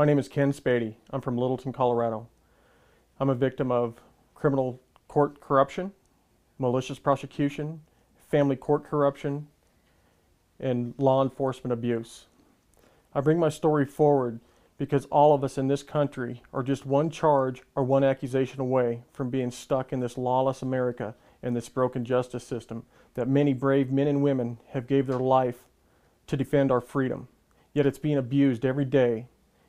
My name is Ken Spadi. I'm from Littleton, Colorado. I'm a victim of criminal court corruption, malicious prosecution, family court corruption, and law enforcement abuse. I bring my story forward because all of us in this country are just one charge or one accusation away from being stuck in this lawless America and this broken justice system that many brave men and women have gave their life to defend our freedom. Yet it's being abused every day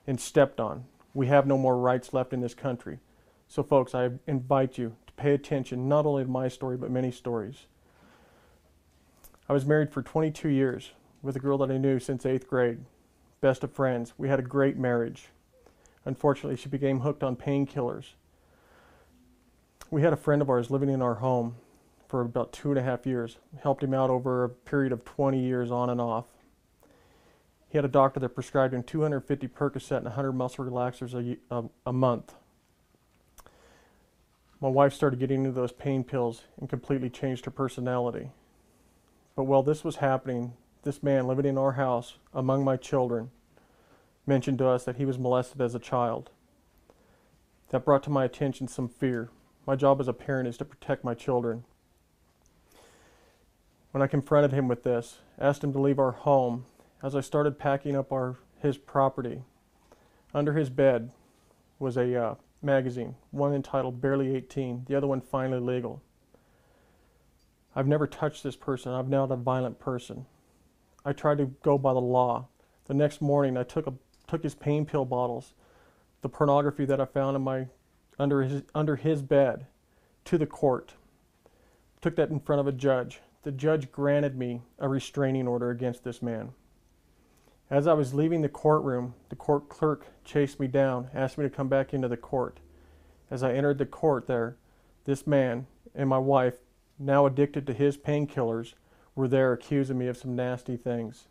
and stepped on. We have no more rights left in this country. So folks, I invite you to pay attention not only to my story but many stories. I was married for 22 years with a girl that I knew since 8th grade. Best of friends. We had a great marriage. Unfortunately, she became hooked on painkillers. We had a friend of ours living in our home for about 2.5 years. Helped him out over a period of 20 years on and off. He had a doctor that prescribed him 250 Percocet and 100 muscle relaxers a month. My wife started getting into those pain pills and completely changed her personality. But while this was happening, this man living in our house among my children mentioned to us that he was molested as a child. That brought to my attention some fear. My job as a parent is to protect my children. When I confronted him with this, asked him to leave our home, as I started packing up his property, under his bed was a magazine, one entitled Barely 18, the other one Finally Legal. I've never touched this person. I'm not a violent person. I tried to go by the law. The next morning, I took his pain pill bottles, the pornography that I found in under his bed, to the court. Took that in front of a judge. The judge granted me a restraining order against this man. As I was leaving the courtroom, the court clerk chased me down, asked me to come back into the court. As I entered the court there, this man and my wife, now addicted to his painkillers, were there accusing me of some nasty things.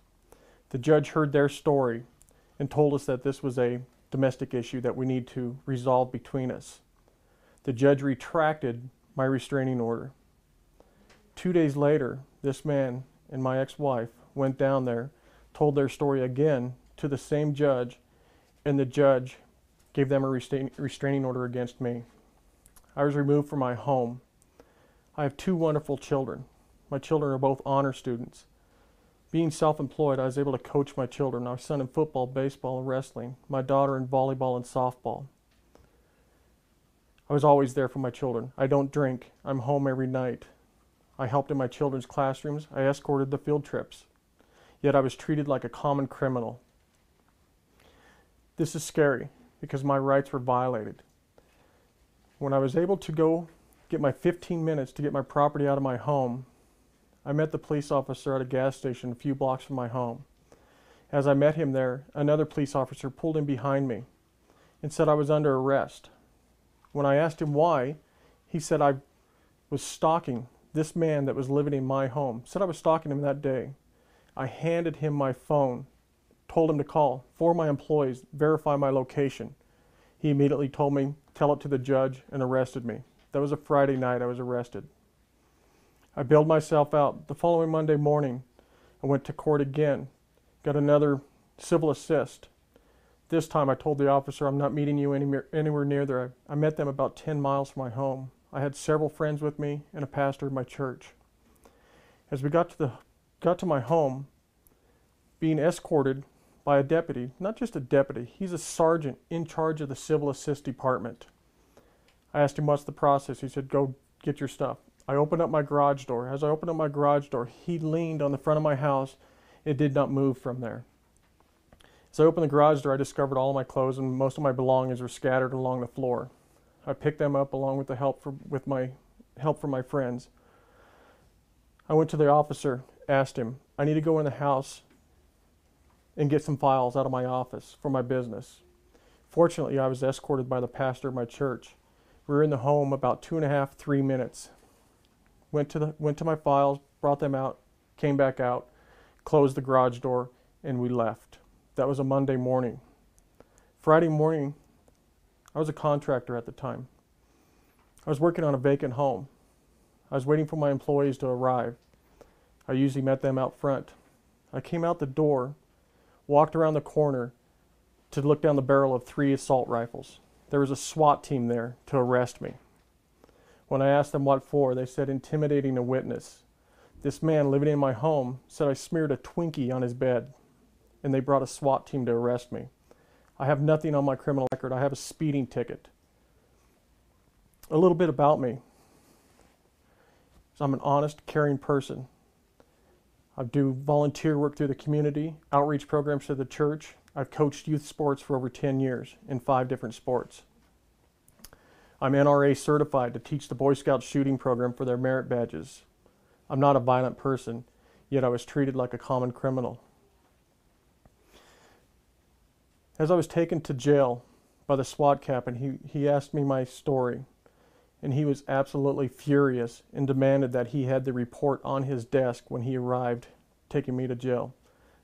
The judge heard their story and told us that this was a domestic issue that we need to resolve between us. The judge retracted my restraining order. 2 days later, this man and my ex-wife went down there, told their story again to the same judge, and the judge gave them a restraining order against me. I was removed from my home. I have two wonderful children. My children are both honor students. Being self-employed, I was able to coach my children. My son in football, baseball, and wrestling. My daughter in volleyball and softball. I was always there for my children. I don't drink. I'm home every night. I helped in my children's classrooms. I escorted the field trips. Yet I was treated like a common criminal. This is scary because my rights were violated. When I was able to go get my 15 minutes to get my property out of my home, I met the police officer at a gas station a few blocks from my home. As I met him there, another police officer pulled in behind me and said I was under arrest. When I asked him why, he said I was stalking this man that was living in my home. Said I was stalking him that day. I handed him my phone, told him to call for my employees, verify my location. He immediately told me, tell it to the judge, and arrested me. That was a Friday night I was arrested. I bailed myself out. The following Monday morning, I went to court again, got another civil assist. This time I told the officer, I'm not meeting you anywhere near there. I met them about 10 miles from my home. I had several friends with me and a pastor of my church. As we got to my home, being escorted by a deputy, not just a deputy, he's a sergeant in charge of the civil assist department. I asked him, what's the process? He said, go get your stuff. I opened up my garage door. As I opened up my garage door, he leaned on the front of my house. It did not move from there. As I opened the garage door, I discovered all of my clothes and most of my belongings were scattered along the floor. I picked them up along with the help from my friends. I went to the officer, asked him, I need to go in the house and get some files out of my office for my business. Fortunately, I was escorted by the pastor of my church. We were in the home about 3 minutes. Went to my files, brought them out, came back out, closed the garage door, and we left. That was a Monday morning. Friday morning, I was a contractor at the time. I was working on a vacant home. I was waiting for my employees to arrive. I usually met them out front. I came out the door, walked around the corner, to look down the barrel of 3 assault rifles. There was a SWAT team there to arrest me. When I asked them what for, they said intimidating a witness. This man living in my home said I smeared a Twinkie on his bed, and they brought a SWAT team to arrest me. I have nothing on my criminal record. I have a speeding ticket. A little bit about me. So I'm an honest, caring person. I do volunteer work through the community, outreach programs to the church. I've coached youth sports for over 10 years in 5 different sports. I'm NRA certified to teach the Boy Scout shooting program for their merit badges. I'm not a violent person, yet I was treated like a common criminal. As I was taken to jail by the SWAT captain, he asked me my story, and he was absolutely furious and demanded that he had the report on his desk when he arrived, taking me to jail.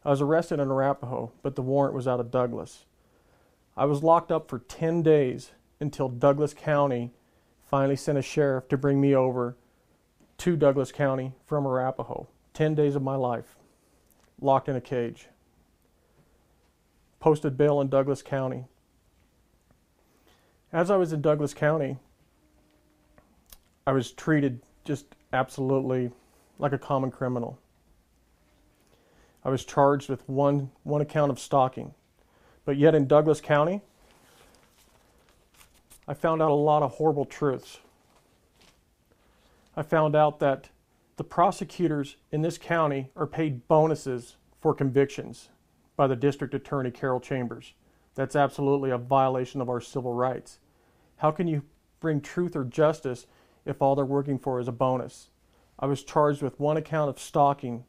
I was arrested in Arapahoe, but the warrant was out of Douglas. I was locked up for 10 days until Douglas County finally sent a sheriff to bring me over to Douglas County from Arapahoe. 10 days of my life, locked in a cage. Posted bail in Douglas County. As I was in Douglas County, I was treated just absolutely like a common criminal. I was charged with one account of stalking. But yet in Douglas County, I found out a lot of horrible truths. I found out that the prosecutors in this county are paid bonuses for convictions by the District Attorney, Carol Chambers. That's absolutely a violation of our civil rights. How can you bring truth or justice if all they're working for is a bonus? I was charged with 1 account of stalking,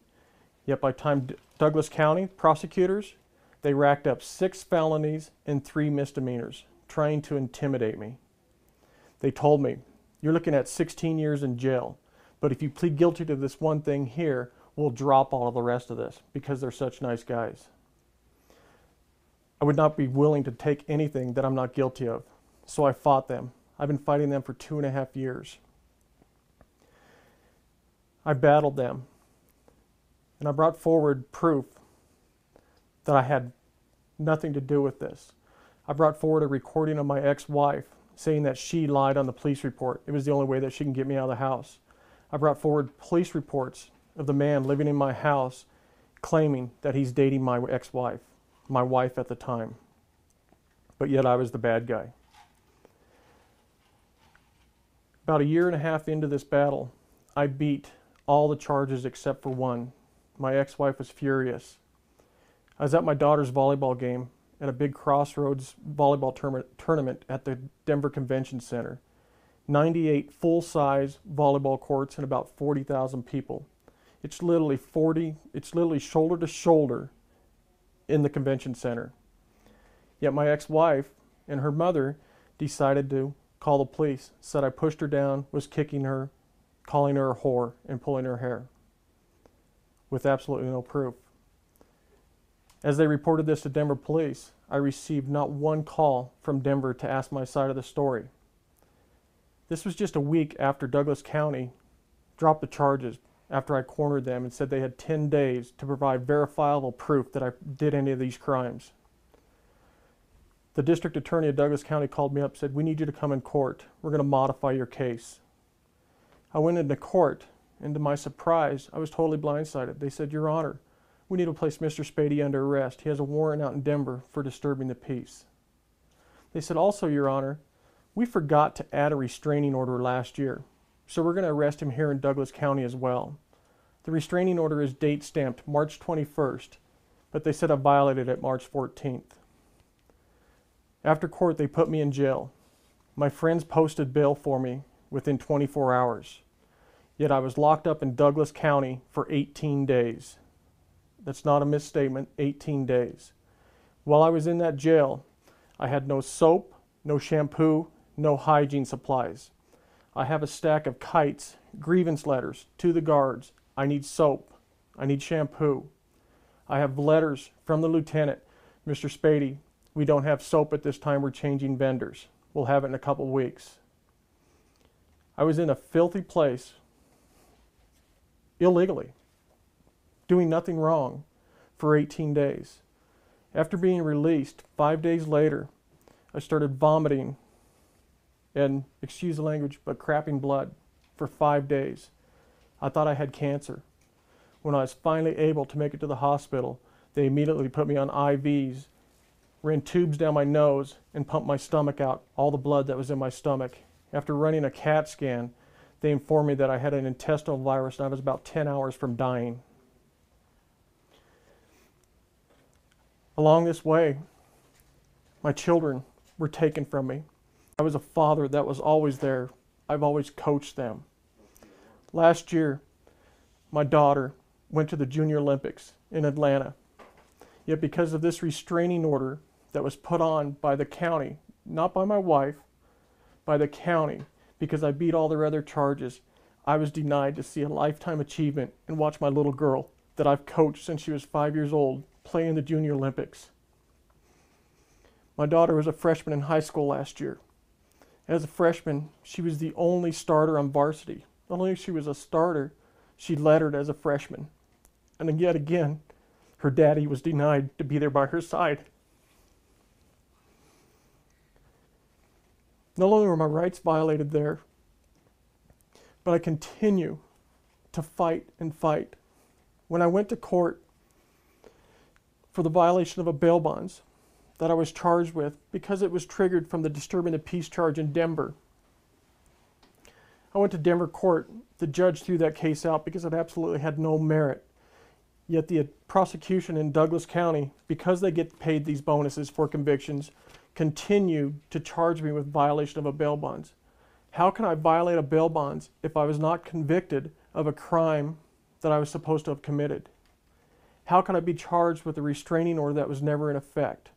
yet by time Douglas County prosecutors, they racked up 6 felonies and 3 misdemeanors, trying to intimidate me. They told me, you're looking at 16 years in jail, but if you plead guilty to this one thing here, we'll drop all of the rest of this because they're such nice guys. I would not be willing to take anything that I'm not guilty of, so I fought them. I've been fighting them for 2.5 years. I battled them. And I brought forward proof that I had nothing to do with this. I brought forward a recording of my ex-wife saying that she lied on the police report. It was the only way that she can get me out of the house. I brought forward police reports of the man living in my house claiming that he's dating my ex-wife, my wife at the time. But yet I was the bad guy. About 1.5 years into this battle, I beat all the charges except for 1. My ex-wife was furious. I was at my daughter's volleyball game at a big crossroads volleyball tournament at the Denver Convention Center. 98 full-size volleyball courts and about 40,000 people. It's literally shoulder to shoulder in the convention center. Yet my ex-wife and her mother decided to call the police, said I pushed her down, was kicking her, calling her a whore, and pulling her hair, with absolutely no proof. As they reported this to Denver police, I received not one call from Denver to ask my side of the story. This was just a week after Douglas County dropped the charges, after I cornered them and said they had 10 days to provide verifiable proof that I did any of these crimes. The district attorney of Douglas County called me up and said, we need you to come in court. We're going to modify your case. I went into court, and to my surprise, I was totally blindsided. They said, Your Honor, we need to place Mr. Spadi under arrest. He has a warrant out in Denver for disturbing the peace. They said, also, Your Honor, we forgot to add a restraining order last year, so we're going to arrest him here in Douglas County as well. The restraining order is date stamped March 21st, but they said I violated it March 14th. After court, they put me in jail. My friends posted bail for me within 24 hours. Yet I was locked up in Douglas County for 18 days. That's not a misstatement, 18 days. While I was in that jail, I had no soap, no shampoo, no hygiene supplies. I have a stack of kites, grievance letters to the guards. I need soap. I need shampoo. I have letters from the lieutenant. Mr. Spadi, we don't have soap at this time. We're changing vendors. We'll have it in a couple weeks. I was in a filthy place, illegally, doing nothing wrong for 18 days. After being released, 5 days later, I started vomiting and, excuse the language, but crapping blood for 5 days. I thought I had cancer. When I was finally able to make it to the hospital, they immediately put me on IVs, ran tubes down my nose, and pumped my stomach out, all the blood that was in my stomach. After running a CAT scan, they informed me that I had an intestinal virus and I was about 10 hours from dying. Along this way, my children were taken from me. I was a father that was always there. I've always coached them. Last year, my daughter went to the Junior Olympics in Atlanta. Yet because of this restraining order that was put on by the county, not by my wife, by the county, because I beat all their other charges, I was denied to see a lifetime achievement and watch my little girl that I've coached since she was 5 years old play in the Junior Olympics. My daughter was a freshman in high school last year. As a freshman, she was the only starter on varsity. Not only she was a starter, she lettered as a freshman. And yet again, her daddy was denied to be there by her side. Not only were my rights violated there, but I continue to fight and fight. When I went to court for the violation of a bail bonds that I was charged with because it was triggered from the disturbing the peace charge in Denver. I went to Denver court. The judge threw that case out because it absolutely had no merit. Yet the prosecution in Douglas County, because they get paid these bonuses for convictions, continue to charge me with violation of a bail bonds. How can I violate a bail bonds if I was not convicted of a crime that I was supposed to have committed? How can I be charged with a restraining order that was never in effect?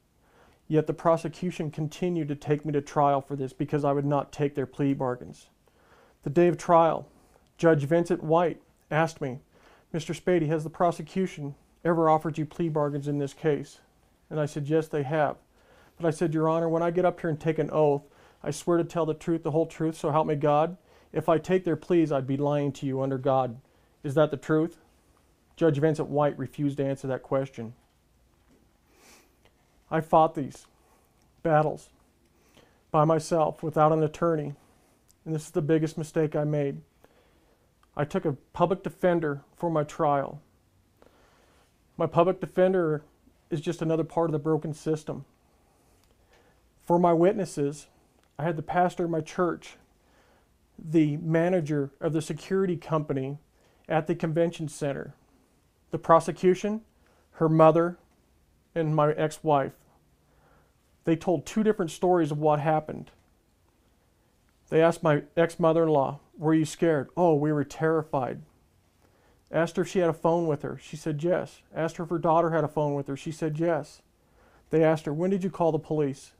Yet the prosecution continued to take me to trial for this because I would not take their plea bargains. The day of trial, Judge Vincent White asked me, "Mr. Spadi, has the prosecution ever offered you plea bargains in this case?" And I said, "Yes, they have." But I said, "Your Honor, when I get up here and take an oath, I swear to tell the truth, the whole truth, so help me God. If I take their pleas, I'd be lying to you under God. Is that the truth?" Judge Vincent White refused to answer that question. I fought these battles by myself without an attorney, and this is the biggest mistake I made. I took a public defender for my trial. My public defender is just another part of the broken system. For my witnesses, I had the pastor of my church, the manager of the security company at the convention center, the prosecution, her mother, and my ex-wife. They told two different stories of what happened. They asked my ex-mother-in-law, "Were you scared?" "Oh, we were terrified." Asked her if she had a phone with her. She said yes. Asked her if her daughter had a phone with her. She said yes. They asked her, "When did you call the police?"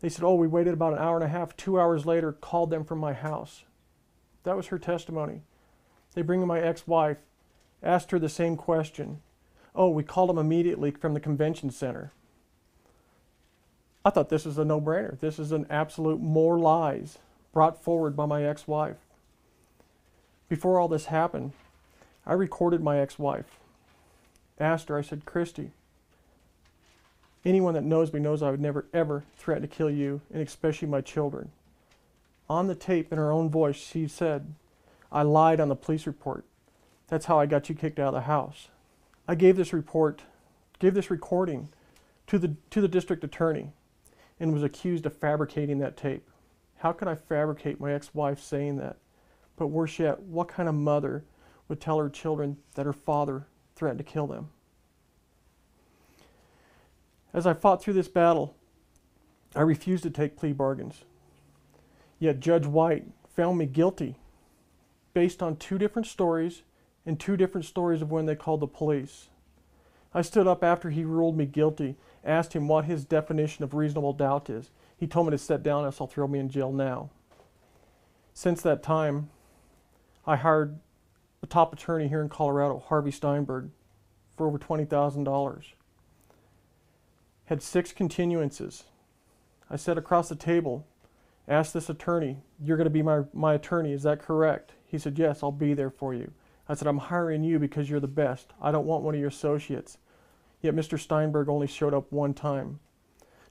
They said, "Oh, we waited about an hour and a half. 2 hours later, called them from my house." That was her testimony. They bring in my ex-wife, asked her the same question. "Oh, we called them immediately from the convention center." I thought this was a no-brainer. This is an absolute more lies brought forward by my ex-wife. Before all this happened, I recorded my ex-wife. Asked her, I said, "Christy, anyone that knows me knows I would never, ever threaten to kill you, and especially my children." On the tape, in her own voice, she said, "I lied on the police report. That's how I got you kicked out of the house." I gave this report, gave this recording to the district attorney, and was accused of fabricating that tape. How could I fabricate my ex-wife saying that? But worse yet, what kind of mother would tell her children that her father threatened to kill them? As I fought through this battle, I refused to take plea bargains. Yet Judge White found me guilty based on two different stories and two different stories of when they called the police. I stood up after he ruled me guilty, asked him what his definition of reasonable doubt is. He told me to sit down, else he'll throw me in jail now. Since that time, I hired a top attorney here in Colorado, Harvey Steinberg, for over $20,000. Had 6 continuances. I sat across the table, asked this attorney, "You're going to be my attorney, is that correct?" He said, "Yes, I'll be there for you." I said, "I'm hiring you because you're the best. I don't want one of your associates. yet Mr. Steinberg only showed up one time.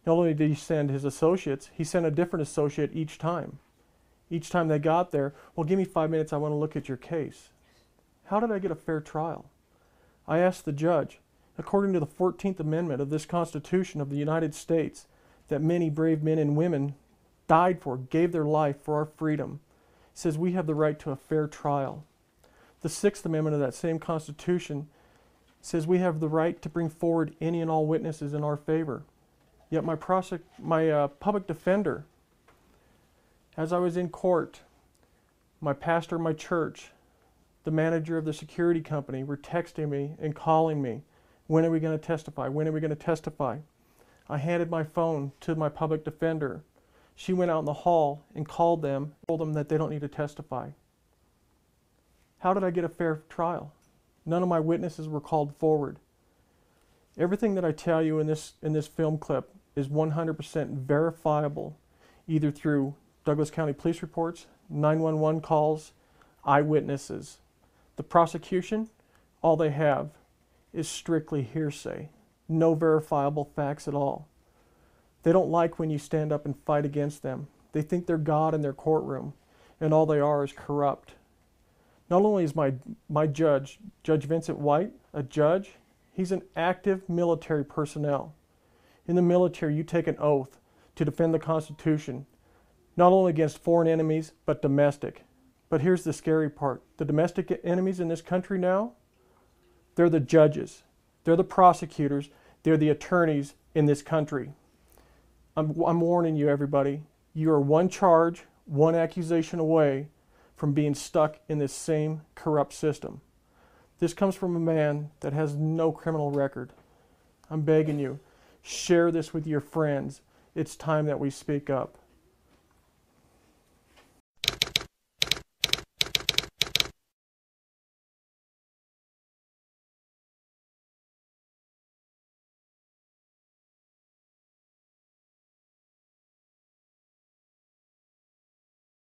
Not only did he send his associates, he sent a different associate each time. Each time they got there, well, give me 5 minutes, I want to look at your case. How did I get a fair trial? I asked the judge, according to the 14th Amendment of this Constitution of the United States, that many brave men and women died for, gave their life for our freedom, it says we have the right to a fair trial. The 6th Amendment of that same Constitution says we have the right to bring forward any and all witnesses in our favor. Yet my public defender, as I was in court, my pastor of my church, the manager of the security company were texting me and calling me, when are we going to testify? When are we going to testify? I handed my phone to my public defender. She went out in the hall and called them, told them that they don't need to testify. How did I get a fair trial? None of my witnesses were called forward. Everything that I tell you in this film clip is 100% verifiable, either through Douglas County police reports, 911 calls, eyewitnesses. The prosecution, all they have is strictly hearsay, no verifiable facts at all. They don't like when you stand up and fight against them. They think they're God in their courtroom, and all they are is corrupt. Not only is my judge, Judge Vincent White, a judge, he's an active military personnel. In the military, you take an oath to defend the Constitution, not only against foreign enemies, but domestic. But here's the scary part. The domestic enemies in this country now, they're the judges, they're the prosecutors, they're the attorneys in this country. I'm warning you, everybody, you are one charge, one accusation away from being stuck in this same corrupt system. This comes from a man that has no criminal record. I'm begging you, share this with your friends. It's time that we speak up.